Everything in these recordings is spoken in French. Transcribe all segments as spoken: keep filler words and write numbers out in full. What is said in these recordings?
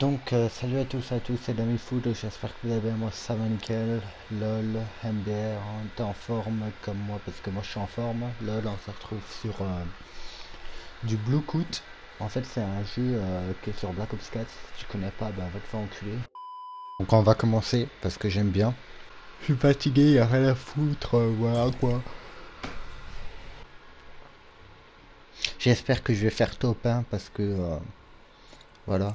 Donc euh, salut à tous à tous, c'est Damifou, j'espère que vous avez bien. Moi Samankel, lol, M D R, on est en forme comme moi parce que moi je suis en forme. Lol, on se retrouve sur euh, du Blue Coot. En fait c'est un jeu euh, qui est sur Black Ops quatre, si tu connais pas, ben va te faire enculer. Donc on va commencer parce que j'aime bien. Je suis fatigué, y a rien à foutre, euh, voilà quoi. J'espère que je vais faire top un hein, parce que euh, voilà.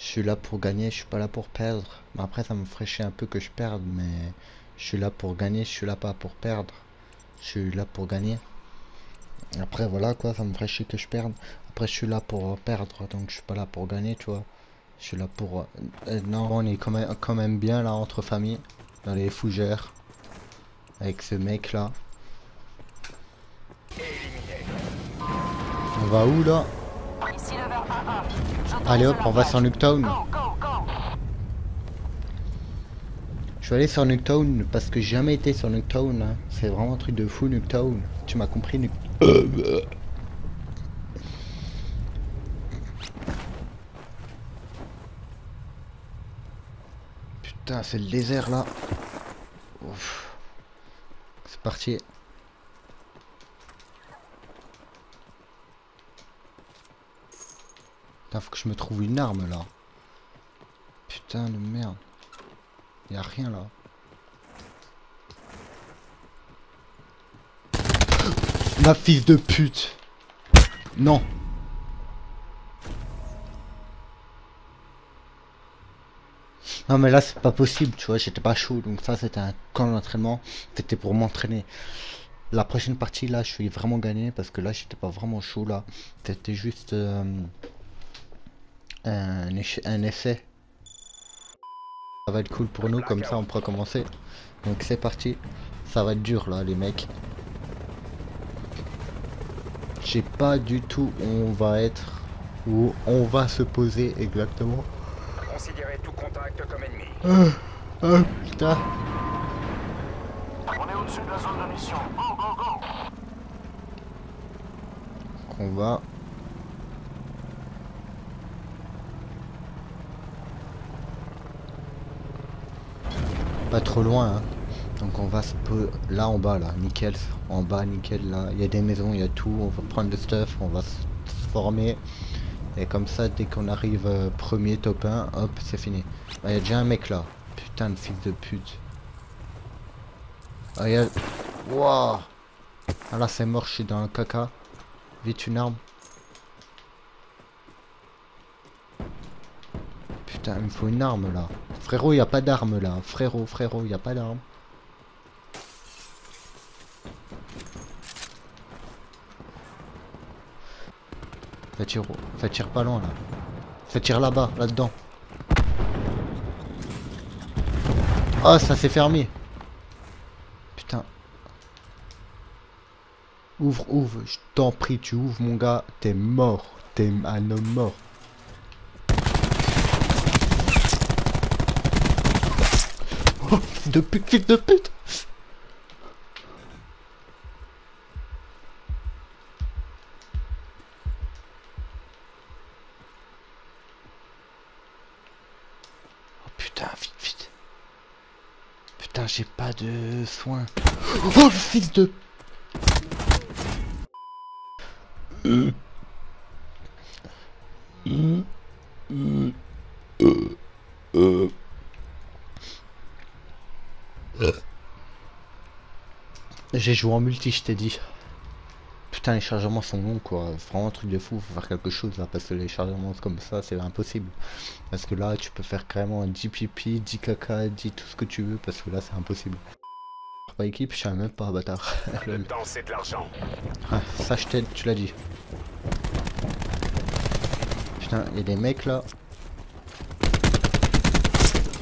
Je suis là pour gagner, je suis pas là pour perdre. Mais après ça me ferait chier un peu que je perde, mais je suis là pour gagner, je suis là pas pour perdre. Je suis là pour gagner. Après voilà quoi, ça me ferait chier que je perde. Après je suis là pour perdre, donc je suis pas là pour gagner, tu vois. Je suis là pour... Euh, non, on est quand même, quand même bien là entre familles, dans les fougères, avec ce mec là. On va où là? Allez hop, on va sur Nuketown. Je vais aller sur Nuketown parce que j'ai jamais été sur Nuketown. Hein. C'est vraiment un truc de fou Nuketown. Tu m'as compris Nuketown. Putain, c'est le désert là. C'est parti. Putain, faut que je me trouve une arme là. Putain de merde. Y'a rien là. Ma fille de pute. Non. Non mais là c'est pas possible, tu vois, j'étais pas chaud. Donc ça c'était un camp d'entraînement. C'était pour m'entraîner. La prochaine partie là, je suis vraiment gagné parce que là j'étais pas vraiment chaud là. C'était juste... Euh... Un, un essai. Ça va être cool pour nous, comme ça on pourra commencer. Donc c'est parti. Ça va être dur là les mecs. Je sais pas du tout où on va être, où on va se poser exactement. Considérez tout contact comme ennemi. Ah, ah, putain. On est au-dessus de la zone de mission. Go, go, go. On va... pas trop loin hein. Donc on va se peu là en bas là, nickel, en bas nickel là, il y a des maisons, il y a tout, on va prendre le stuff, on va se former et comme ça dès qu'on arrive euh, premier top un, hop c'est fini. Ah, il y a déjà un mec là, putain de fils de pute. Ah il y a... Wow. Ah là c'est mort, je suis dans le caca. Vite une arme. Putain il me faut une arme là. Frérot, il n'y a pas d'arme là. Frérot, frérot, il n'y a pas d'arme. Ça tire, ça tire pas loin là. Ça tire là-bas, là-dedans. Oh, ça s'est fermé. Putain. Ouvre, ouvre. Je t'en prie, tu ouvres mon gars. T'es mort. T'es un homme mort. Oh, fils de pute, fils de pute. Oh putain, vite, vite. Putain, j'ai pas de soin. Oh, fils de... Euh. Euh. Euh. Euh. Euh. J'ai joué en multi, je t'ai dit. Putain, les chargements sont longs quoi. Vraiment un truc de fou, faut faire quelque chose là. Parce que les chargements comme ça, c'est impossible. Parce que là, tu peux faire carrément dix pipi, dix caca, dix tout ce que tu veux. Parce que là, c'est impossible. Par équipe, je savais même pas, bâtard. Le temps, c'est de l'argent. Ah, ça, je t'aide, tu l'as dit. Putain, il y a des mecs là.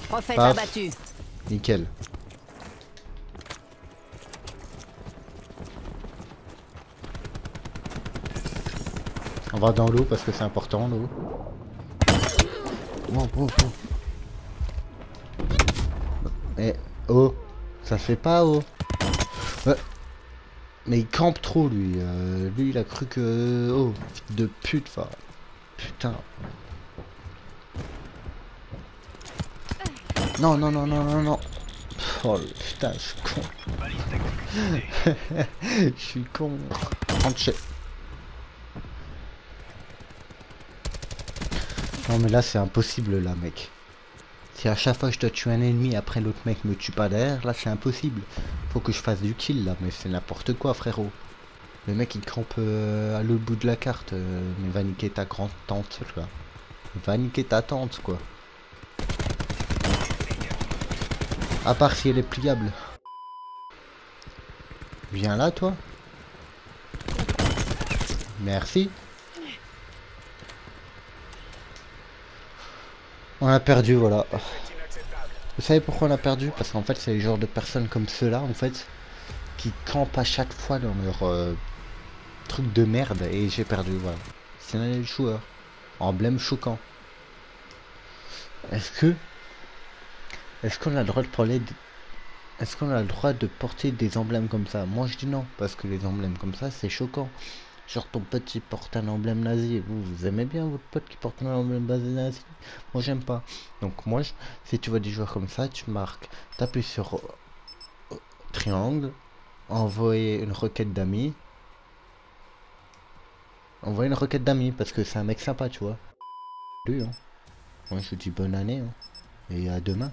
Prophète abattu. Nickel. On va dans l'eau parce que c'est important l'eau. Oh, oh, oh. Eh, oh, ça se fait pas, oh. Mais il campe trop lui. Euh, lui il a cru que... Oh, de pute, enfin. Putain. Non, non, non, non, non, non. Oh putain, je suis con. Je suis con. Rentre chez. Non mais là c'est impossible là mec. Si à chaque fois je dois tuer un ennemi après l'autre mec me tue pas derrière, là c'est impossible. Faut que je fasse du kill là, mais c'est n'importe quoi frérot. Le mec il crampe euh, à l'autre bout de la carte, euh, mais va niquer ta grande tante là. Va niquer ta tante quoi. À part si elle est pliable. Viens là toi. Merci. On a perdu, voilà. Vous savez pourquoi on a perdu? Parce qu'en fait, c'est les genres de personnes comme ceux-là, en fait, qui campent à chaque fois dans leur euh, truc de merde, et j'ai perdu, voilà. C'est un joueur. Emblème choquant. Est-ce que... Est-ce qu'on a le droit de parler... De... Est-ce qu'on a le droit de porter des emblèmes comme ça? Moi, je dis non, parce que les emblèmes comme ça, c'est choquant. Genre ton pote qui porte un emblème nazi, vous, vous aimez bien votre pote qui porte un emblème nazi? Moi j'aime pas. Donc moi, je, si tu vois des joueurs comme ça, tu marques, t'appuies sur euh, triangle, envoyer une requête d'amis. Envoyer une requête d'amis, parce que c'est un mec sympa, tu vois. Lui, hein. Moi je vous dis bonne année, hein. Et à demain.